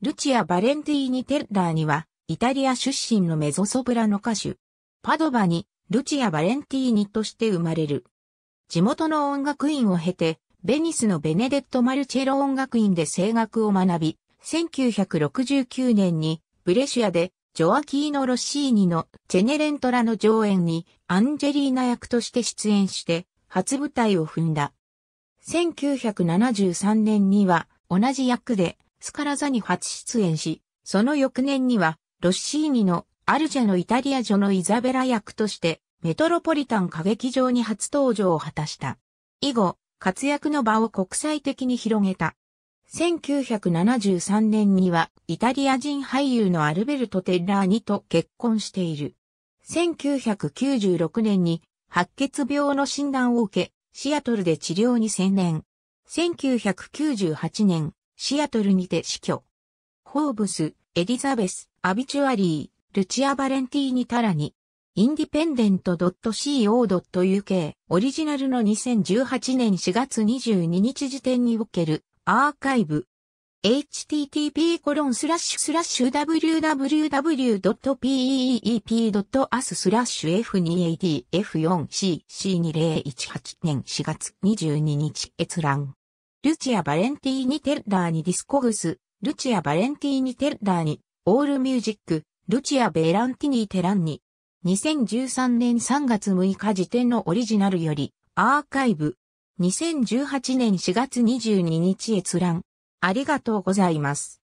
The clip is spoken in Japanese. ルチア・バレンティーニ・テッラーニは、イタリア出身のメゾソプラノ歌手。パドバに、ルチア・バレンティーニとして生まれる。地元の音楽院を経て、ベニスのベネデット・マルチェロ音楽院で声楽を学び、1969年に、ブレシアで、ジョアキーノ・ロッシーニのチェネレントラの上演に、アンジェリーナ役として出演して、初舞台を踏んだ。1973年には、同じ役で、スカラ座に初出演し、その翌年には、ロッシーニのアルジェのイタリア女のイザベラ役として、メトロポリタン歌劇場に初登場を果たした。以後、活躍の場を国際的に広げた。1973年には、イタリア人俳優のアルベルト・テッラーニと結婚している。1996年に、白血病の診断を受け、シアトルで治療に専念。1998年、シアトルにて死去。Forbes、エリザベス、アビチュアリー、ルチア・バレンティーニ・タラニ、インディペンデント .co.uk、オリジナルの2018年4月22日時点におけるアーカイブ。http://www.peep.us/f2adf4cc2018 年4月22日閲覧。ルチア・バレンティーニ・テッラーニディスコグス、ルチア・バレンティーニ・テッラーニ、オールミュージック、ルチア・ベランティーニ・テランニ。2013年3月6日時点のオリジナルより、アーカイブ。2018年4月22日閲覧。ありがとうございます。